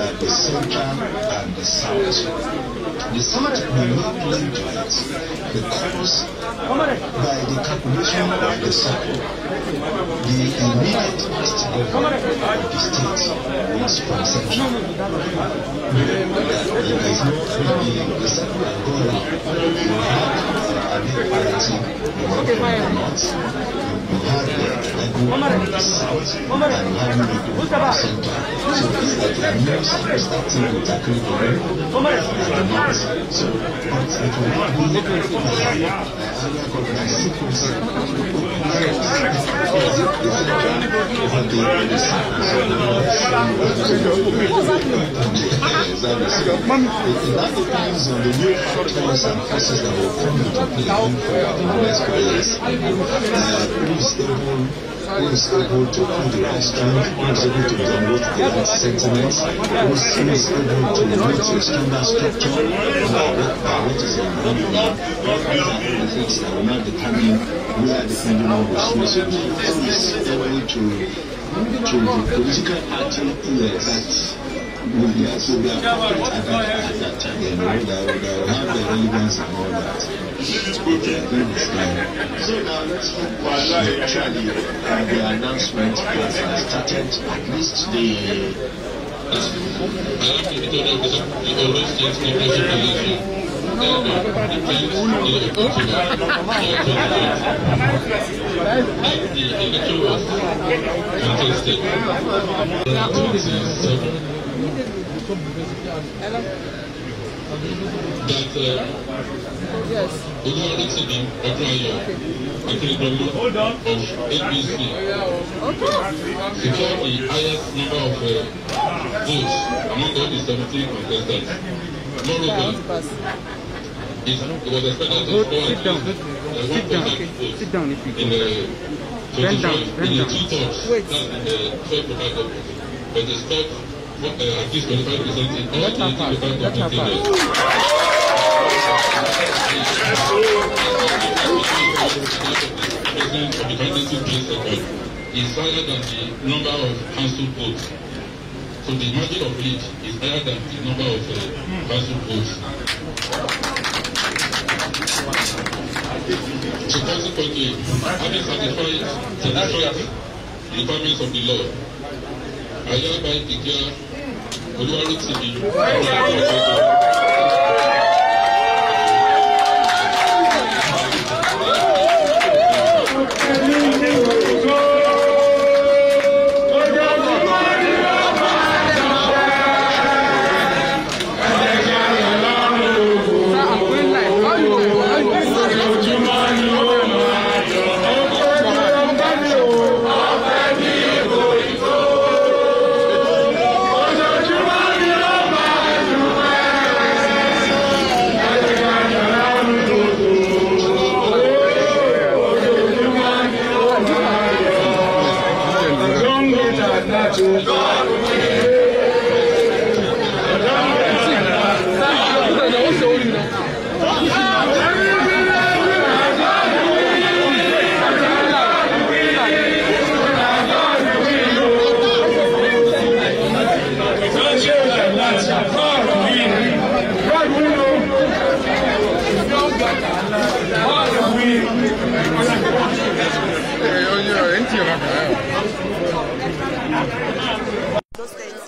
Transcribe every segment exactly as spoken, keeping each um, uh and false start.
uh, the central and the south. The Senate will not link to it because by the calculation of the circle, the immediate past government of the state was from central. Remember that there is no really the circle that goes around. You have a big party, you have the north, you have the people in the south, and you have the people from central. So it's like a new circle starting with a clear government. So, but it will not be limited by the sequence of the that depends on the new factors and forces that will come into play in the next few years. Who is able, who is able to hold the instrument, who is able to promote their sentiments, who is able to promote the standard structure, what is the problem? The things that will not determine where the criminal responsibility is able to to the political party that will be absolutely appropriate at that time. They know that they will have the relevance and all that. Okay, I understand. So now let's look actually at the announcement that has started, at least the I have to be told that the Ondo State Convention election depends on the approaching of the and the election was contested. That uh, votes among all the seventeen contestants. Moreover, it was expected to score at least one percent in the two terms, that's in the twelve local governments, but they scored at least twenty-five percent in all eighty local government areas. The contestant place second is higher than the number of council votes. So the margin of lead is higher than the number of uh, council votes. So consequently, having satisfied satisfied requirements of the law, I hereby declare Oluwarotimi Odunayo Akeredolu.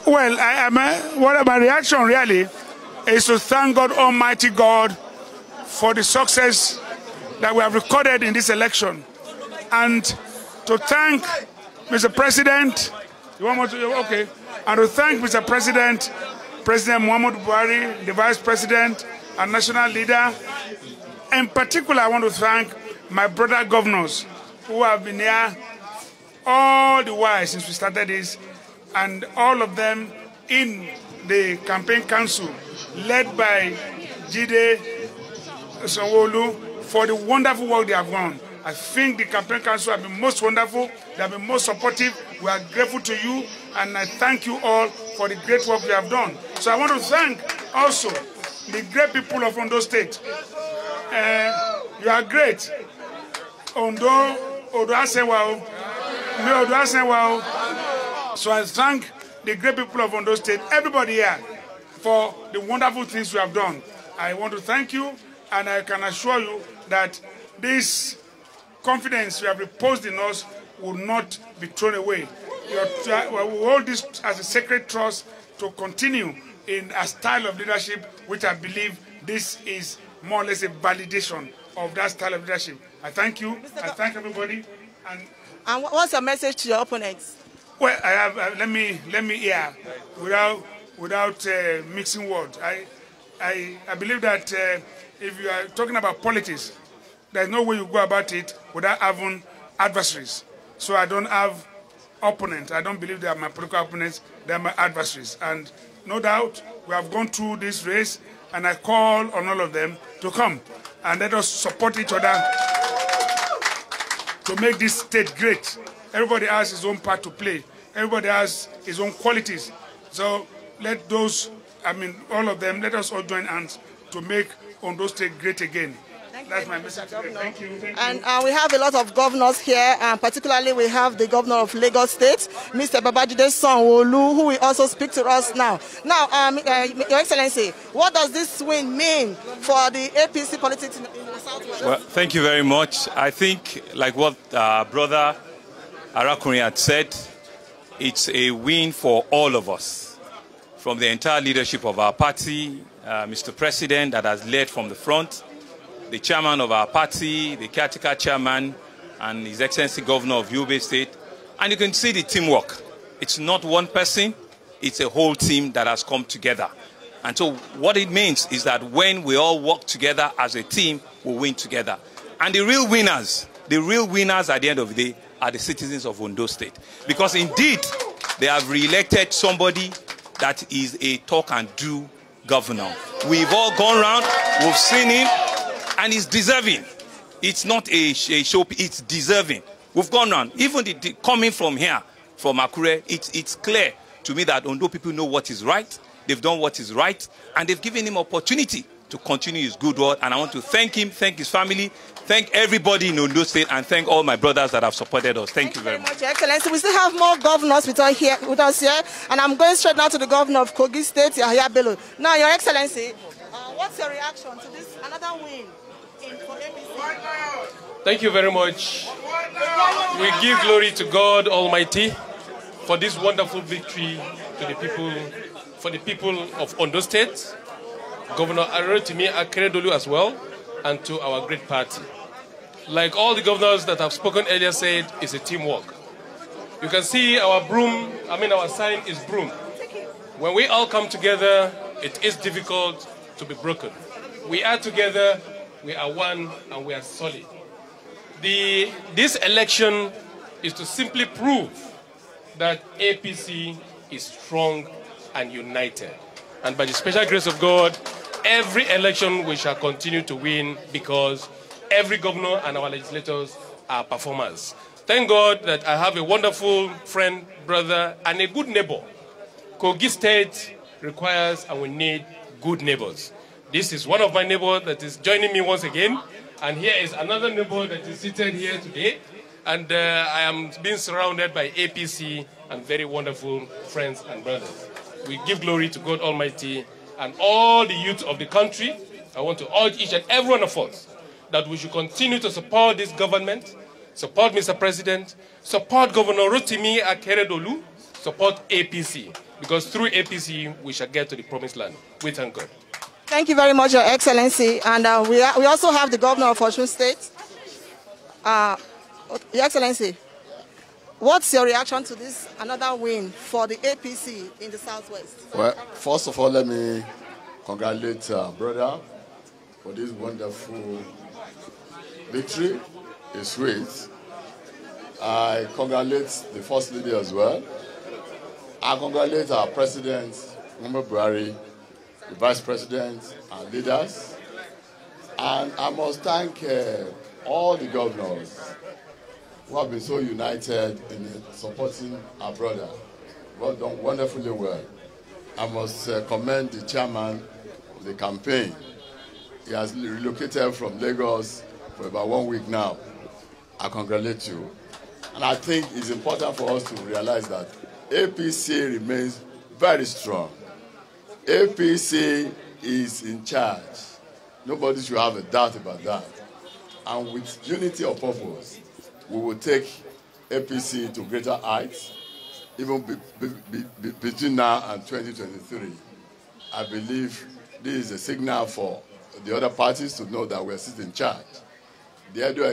Well, I am. Uh, what my reaction really is to thank God, Almighty God, for the success that we have recorded in this election, and to thank Mister President. You want to? Okay. And to thank Mister President, President Muhammadu Buhari, the Vice President, and National Leader. In particular, I want to thank my brother governors who have been here all the while since we started this. And all of them in the campaign council led by Babajide Sanwo-Olu for the wonderful work they have done. I think the campaign council have been most wonderful, they have been most supportive. We are grateful to you and I thank you all for the great work you have done. So I want to thank also the great people of Ondo State. Uh, you are great. Ondo, Odo Asenwa. So I thank the great people of Ondo State, everybody here, for the wonderful things you have done. I want to thank you, and I can assure you that this confidence you have reposed in us will not be thrown away. Your, we hold this as a sacred trust to continue in a style of leadership which I believe this is more or less a validation of that style of leadership. I thank you. I thank everybody. And, and what's your message to your opponents? Well, I have, uh, let me let me hear without without uh, mixing words. I I I believe that uh, if you are talking about politics, there's no way you go about it without having adversaries. So I don't have opponents. I don't believe they are my political opponents. They are my adversaries. And no doubt we have gone through this race, and I call on all of them to come and let us support each other to make this state great. Everybody has his own part to play. Everybody has his own qualities. So let those, I mean, all of them, let us all join hands to make Ondo State great again. Thank That's you, my message. Thank you. Thank and you. Uh, we have a lot of governors here, and particularly we have the governor of Lagos State, Mister Babajide Sanwo-Olu, who will also speak to us now. Now, um, uh, Your Excellency, what does this win mean for the A P C politics in the Southwest? Well, thank you very much. I think, like what uh, Brother Arakuni had said, it's a win for all of us, from the entire leadership of our party, uh, Mister President that has led from the front, the chairman of our party, the caretaker chairman, and His Excellency Governor of Yobe State. And you can see the teamwork. It's not one person, it's a whole team that has come together. And so what it means is that when we all work together as a team, we win together. And the real winners, the real winners at the end of the day, are the citizens of Ondo State. Because indeed, they have re-elected somebody that is a talk-and-do governor. We've all gone round, we've seen him, and he's deserving. It's not a, a show, it's deserving. We've gone round. Even the, the, coming from here, from Akure, it's, it's clear to me that Ondo people know what is right, they've done what is right, and they've given him opportunity to continue his good work. And I want to thank him, thank his family, thank everybody in Ondo State, and thank all my brothers that have supported us. Thank, thank you very much. much. Excellency, we still have more governors with us, here, with us here, and I'm going straight now to the governor of Kogi State, Yahaya Bello. Now, Your Excellency, uh, what's your reaction to this another win in, for A P C? Thank you very much. We give glory to God Almighty for this wonderful victory to the people, for the people of Ondo State. Governor Oluwarotimi Akeredolu as well, and to our great party. Like all the governors that have spoken earlier said, it's a teamwork. You can see our broom, I mean our sign is broom. When we all come together, it is difficult to be broken. We are together, we are one, and we are solid. The, this election is to simply prove that A P C is strong and united. And by the special grace of God, every election we shall continue to win, because every governor and our legislators are performers. Thank God that I have a wonderful friend, brother, and a good neighbor. Kogi State requires and we need good neighbors. This is one of my neighbors that is joining me once again. And here is another neighbor that is seated here today. And uh, I am being surrounded by A P C and very wonderful friends and brothers. We give glory to God Almighty and all the youth of the country. I want to urge each and every one of us that we should continue to support this government, support Mister President, support Governor Rotimi Akeredolu, support A P C, because through A P C we shall get to the promised land. We thank God. Thank you very much, Your Excellency. And uh, we, are, we also have the Governor of Osun State. Uh, Your Excellency, what's your reaction to this, another win for the A P C in the Southwest? Well, first of all, let me congratulate uh, brother for this wonderful victory. It's sweet. I congratulate the First Lady as well. I congratulate our President, Muhammadu Buhari, the Vice President, and leaders. And I must thank uh, all the governors who have been so united in supporting our brother. Well done, wonderfully well. I must uh, commend the chairman of the campaign. He has relocated from Lagos for about one week now. I congratulate you. And I think it's important for us to realize that A P C remains very strong. A P C is in charge. Nobody should have a doubt about that. And with unity of purpose, we will take A P C to greater heights, even be, be, be, be between now and twenty twenty-three. I believe this is a signal for the other parties to know that we are still in charge. The other uh,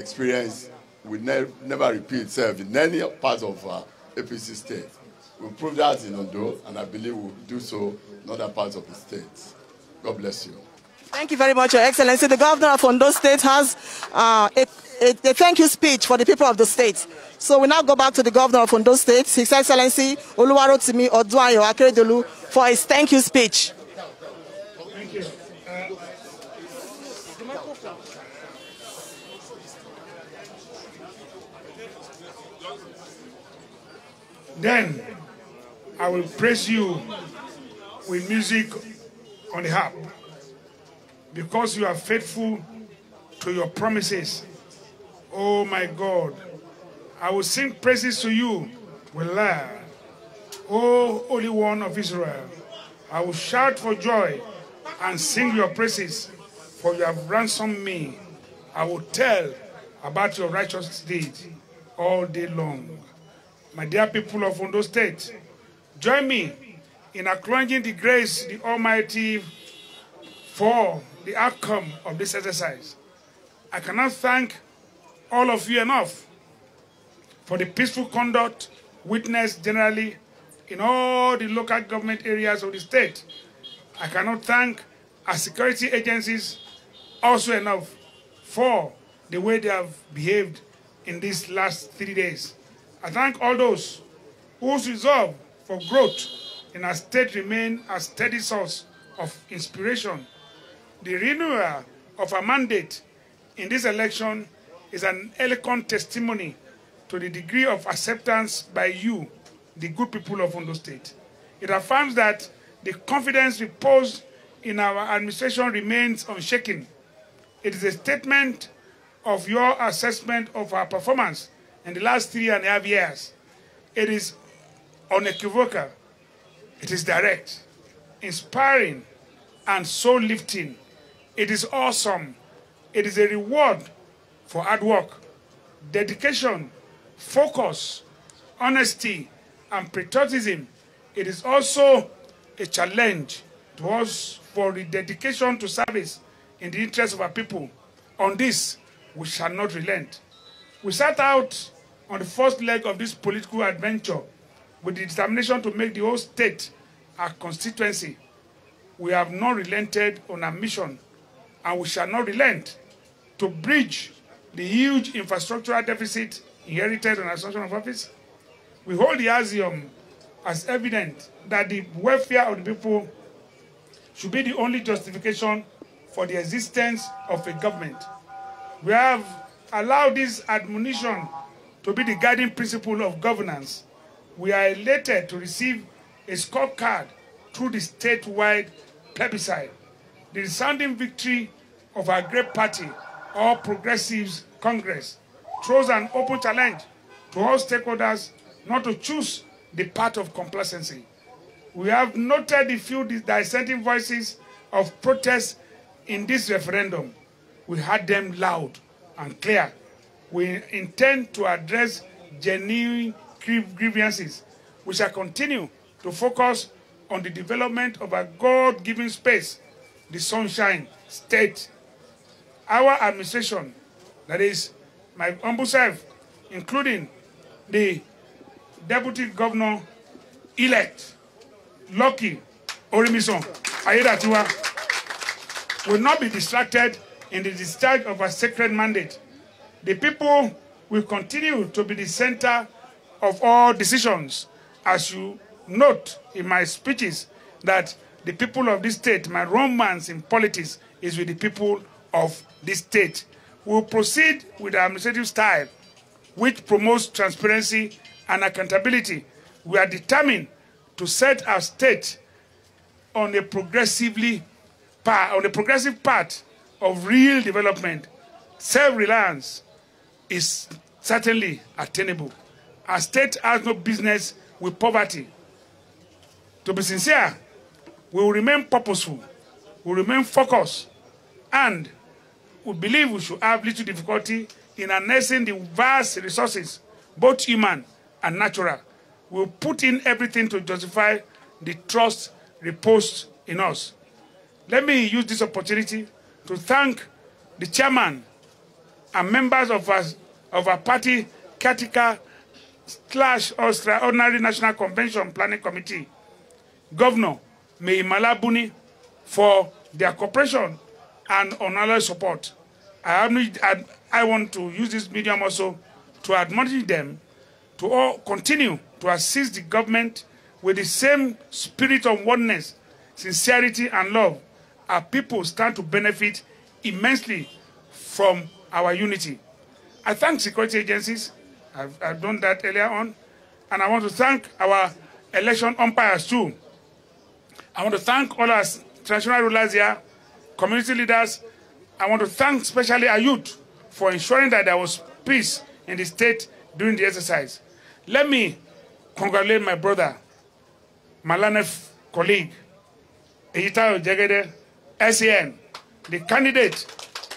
experience will ne never repeat itself in any part of uh, A P C state. We we'll prove that in Ondo, and I believe we'll do so in other parts of the state. God bless you. Thank you very much, Your Excellency. The governor of Ondo State has uh, a, a, a thank you speech for the people of the state. So we now go back to the governor of Ondo State, His Excellency Oluwarotimi Odunayo Akeredolu, for his thank you speech. Thank you. Uh, then I will praise you with music on the harp, because you are faithful to your promises. Oh my God, I will sing praises to you with lyre. Oh, Holy One of Israel, I will shout for joy and sing your praises, for you have ransomed me. I will tell about your righteous deeds all day long. My dear people of Ondo State, join me in acknowledging the grace, the Almighty, for the outcome of this exercise. I cannot thank all of you enough for the peaceful conduct witnessed generally in all the local government areas of the state. I cannot thank our security agencies also enough for the way they have behaved in these last three days. I thank all those whose resolve for growth in our state remain a steady source of inspiration. The renewal of our mandate in this election is an eloquent testimony to the degree of acceptance by you, the good people of Ondo State. It affirms that the confidence reposed in our administration remains unshaken. It is a statement of your assessment of our performance in the last three and a half years. It is unequivocal. It is direct, inspiring, and soul-lifting. It is awesome. It is a reward for hard work, dedication, focus, honesty, and patriotism. It is also a challenge to us for the dedication to service in the interest of our people. On this, we shall not relent. We set out on the first leg of this political adventure with the determination to make the whole state our constituency. We have not relented on our mission, and we shall not relent to bridge the huge infrastructural deficit inherited on assumption of office. We hold the axiom as evident that the welfare of the people should be the only justification for the existence of a government. We have allowed this admonition to be the guiding principle of governance. We are elated to receive a scorecard through the statewide plebiscite. The resounding victory of our great party, All Progressives Congress, throws an open challenge to all stakeholders not to choose the path of complacency. We have noted the few dissenting voices of protest in this referendum. We heard them loud and clear. We intend to address genuine grievances. We shall continue to focus on the development of a God-given space, the Sunshine State. Our administration, that is my humble self, including the Deputy Governor-elect, Lucky Orimisan Aiyedatiwa, will not be distracted in the discharge of our sacred mandate. The people will continue to be the center of all decisions, as you note in my speeches that the people of this state, my romance in politics is with the people of this state. We will proceed with our administrative style, which promotes transparency and accountability. We are determined to set our state on a progressively on a progressive path of real development. Self-reliance is certainly attainable. Our state has no business with poverty. To be sincere, we will remain purposeful, we will remain focused, and we believe we should have little difficulty in harnessing the vast resources, both human and natural. We will put in everything to justify the trust reposed in us. Let me use this opportunity to thank the chairman and members of our, of our party Katika slash Extraordinary National Convention Planning Committee, Governor Mai Mala Buni, for their cooperation and unalloyed support. I, have, I want to use this medium also to admonish them to all continue to assist the government with the same spirit of oneness, sincerity, and love. Our people stand to benefit immensely from our unity. I thank security agencies. I've, I've done that earlier on. And I want to thank our election umpires too. I want to thank all our traditional rulers here, community leaders. I want to thank especially our youth for ensuring that there was peace in the state during the exercise. Let me congratulate my brother, my learned colleague, Eyitayo Jegede, S A N, the candidate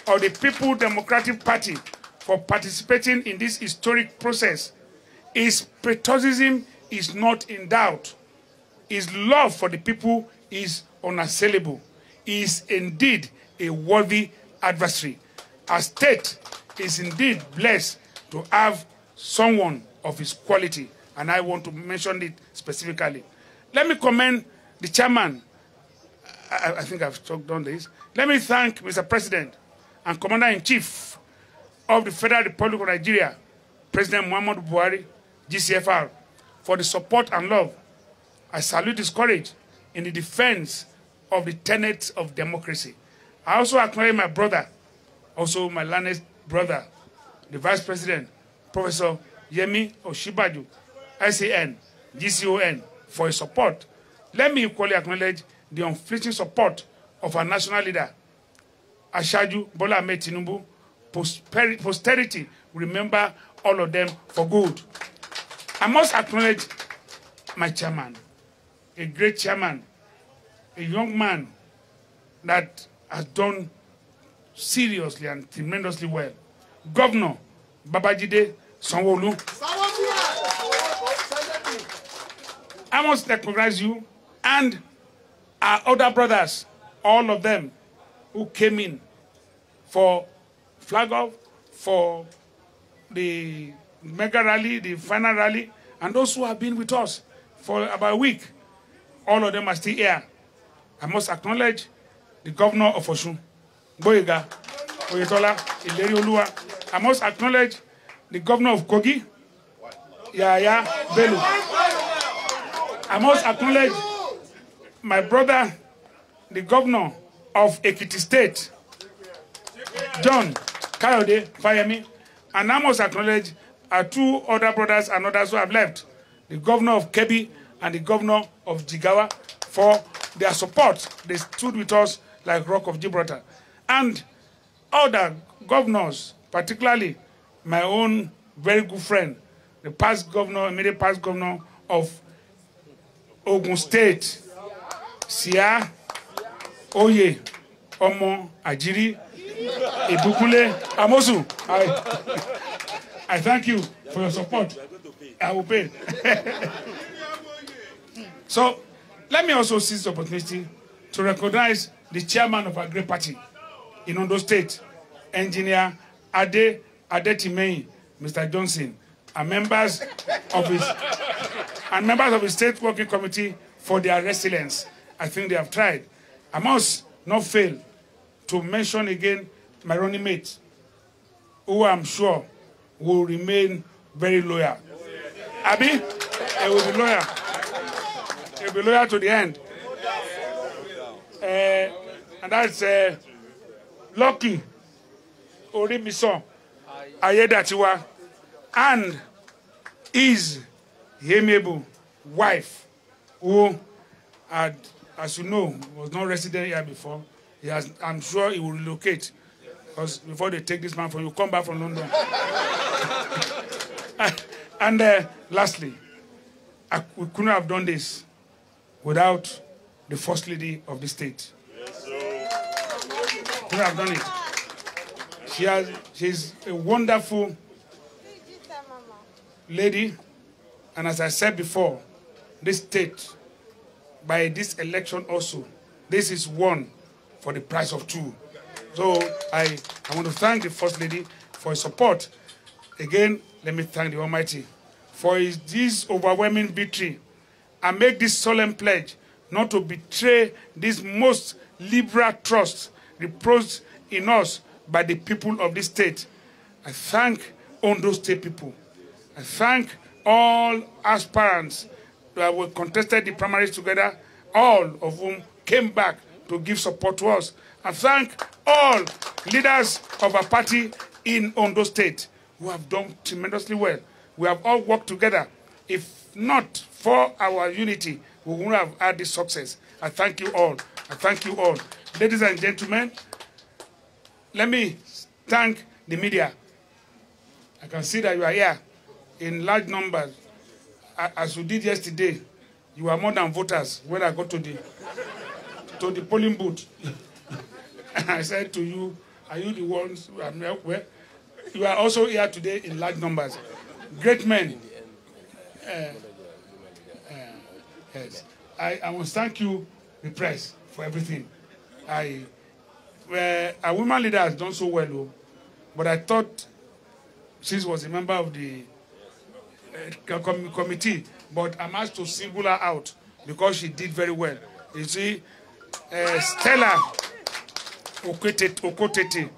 of the People's Democratic Party, for participating in this historic process. His patriotism is not in doubt. His love for the people is unassailable. He is indeed a worthy adversary. Our state is indeed blessed to have someone of his quality, and I want to mention it specifically. Let me commend the chairman. I, I think I've talked on this. Let me thank Mister President and Commander-in-Chief of the Federal Republic of Nigeria, President Muhammadu Buhari, G C F R, for the support and love. I salute his courage in the defense of the tenets of democracy. I also acknowledge my brother, also my learned brother, the Vice President, Professor Yemi Osinbajo, S A N, G C O N, for his support. Let me equally acknowledge the unflinching support of our national leader, Ashaju Bola Ahmed Tinubu. Posterity remember all of them for good. I must acknowledge my chairman, a great chairman, a young man that has done seriously and tremendously well. Governor Babajide Sanwo-Olu. I must recognize you and our other brothers, all of them who came in for flag off, for the mega rally, the final rally, and those who have been with us for about a week. All of them are still here. I must acknowledge the governor of Osun, Gboyega Oyetola, Ileri. I must acknowledge the governor of Kogi, Yahaya Bello. I must acknowledge my brother, the governor of Ekiti State, John Kayode Fayemi, and I must acknowledge our two other brothers and others who have left, the governor of Kebbi and the governor of Jigawa, for their support. They stood with us like Rock of Gibraltar. And other governors, particularly my own very good friend, the past governor, immediate past governor of Ogun State, Sia Oye Omo Ajiri, Ibukule Amosu. I, I thank you for your support. I will pay. So, let me also seize the opportunity to recognize the chairman of our great party in Ondo State, Engineer Ade Adetimei, Mister Johnson, and members of his and members of his state working committee for their resilience. I think they have tried. I must not fail to mention again my running mates, who I'm sure will remain very loyal. Abi, I will be loyal. I will be loyal to the end. Uh, and that's uh, Lucky Orimisan Aiyedatiwa and his amiable wife, who, had, as you know, was not resident here before. He has, I'm sure he will relocate, because before they take this man from you, come back from London. And uh, lastly, I, we couldn't have done this without the First Lady of the state. Yes, sir. Couldn't have done it. She has, she's a wonderful lady, and as I said before, this state, by this election also, this is one for the price of two. So I, I want to thank the First Lady for his support. Again, let me thank the Almighty for his, this overwhelming victory, and make this solemn pledge not to betray this most liberal trust reposed in us by the people of this state. I thank Ondo State people. I thank all aspirants that were contested the primaries together, all of whom came back to give support to us. I thank all leaders of our party in Ondo State who have done tremendously well. We have all worked together. If not for our unity, we wouldn't have had this success. I thank you all. I thank you all. Ladies and gentlemen, let me thank the media. I can see that you are here in large numbers. As you did yesterday, you are more than voters. When I got to the, to the polling booth, I said to you, are you the ones who are well? You are also here today in large numbers. Great men. Uh, uh, yes. I, I must thank you, the press, for everything. I, uh, a woman leader has done so well, though, but I thought she was a member of the uh, com committee, but I'm asked to single her out because she did very well. You see, uh, Stella Okotete,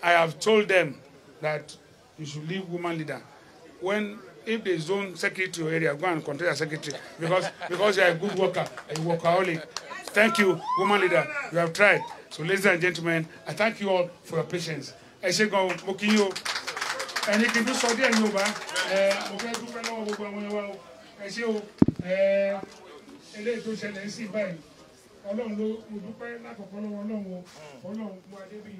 I have told them that you should leave woman leader. When, if the zone secretary area, go and contest as secretary, because because you are a good worker, a workaholic. Thank you, woman leader. You have tried. So, ladies and gentlemen, I thank you all for your patience. I say go mokinyo, and you can do so there no ba. I say oh, eh, ele do challenge si ba. Olong do do pa na ko olong olong olong mo adebi.